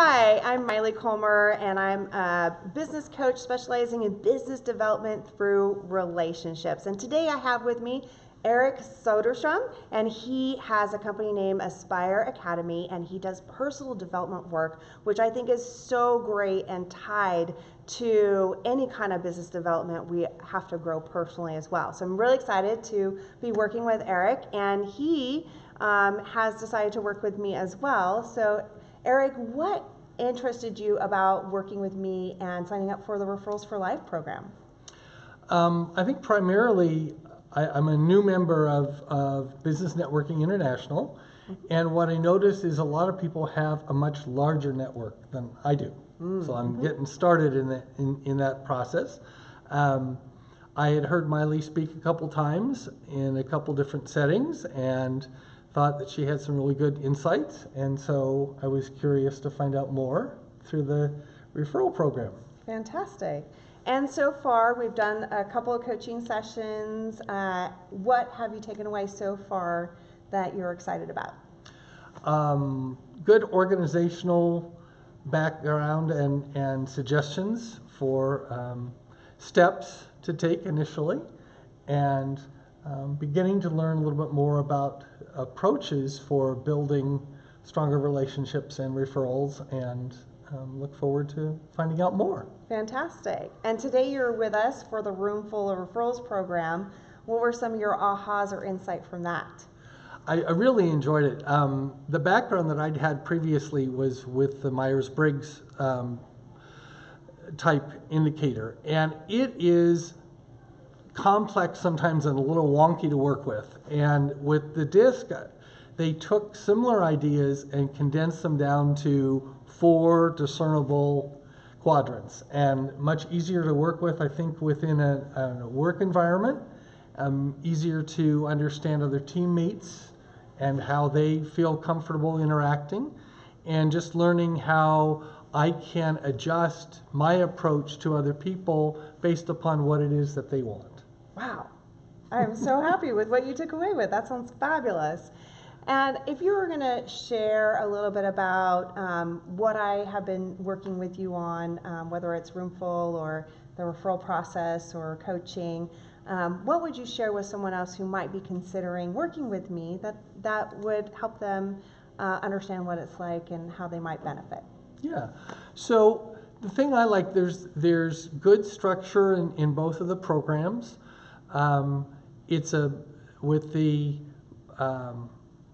Hi, I'm Maile Collmer, and I'm a business coach specializing in business development through relationships. And today I have with me Eric Soderstrom, and he has a company named Aspire Academy, and he does personal development work, which I think is so great and tied to any kind of business development. We have to grow personally as well. So I'm really excited to be working with Eric, and he has decided to work with me as well. So Eric, what interested you about working with me and signing up for the Referrals for Life program? I think primarily I'm a new member of Business Networking International, and what I notice is a lot of people have a much larger network than I do. So I'm getting started in that process. I had heard Maile speak a couple times in a couple different settings, and thought that she had some really good insights, and so I was curious to find out more through the referral program. Fantastic. And so far we've done a couple of coaching sessions. What have you taken away so far that you're excited about? Good organizational background and suggestions for steps to take initially, and beginning to learn a little bit more about approaches for building stronger relationships and referrals, and look forward to finding out more. Fantastic. And today you're with us for the Room Full of Referrals program. What were some of your ahas or insight from that? I really enjoyed it. The background that I'd had previously was with the Myers-Briggs type indicator, and it is complex sometimes and a little wonky to work with. And with the DISC, they took similar ideas and condensed them down to 4 discernible quadrants, and much easier to work with, I think, within a work environment, easier to understand other teammates and how they feel comfortable interacting, and just learning how I can adjust my approach to other people based upon what it is that they want. Wow, I'm so happy with what you took away with. That sounds fabulous. And if you were going to share a little bit about what I have been working with you on, whether it's Roomful or the referral process or coaching, what would you share with someone else who might be considering working with me that would help them understand what it's like and how they might benefit? Yeah. So the thing I like, there's good structure in both of the programs. With the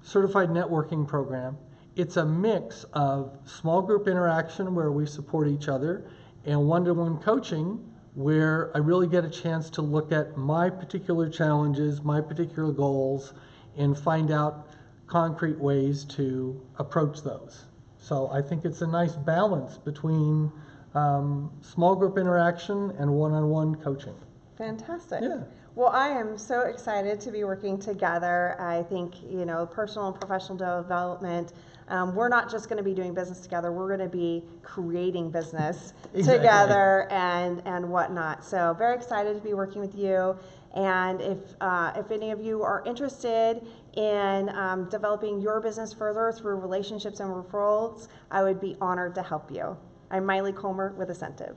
certified networking program, it's a mix of small group interaction where we support each other and one-to-one coaching where I really get a chance to look at my particular challenges, my particular goals, and find out concrete ways to approach those. So I think it's a nice balance between small group interaction and one-on-one coaching. Fantastic. Yeah. Well, I am so excited to be working together. I think, you know, personal and professional development, we're not just going to be doing business together, we're going to be creating business together and whatnot. So very excited to be working with you. And if any of you are interested in developing your business further through relationships and referrals, I would be honored to help you. I'm Maile Collmer with Ascentive.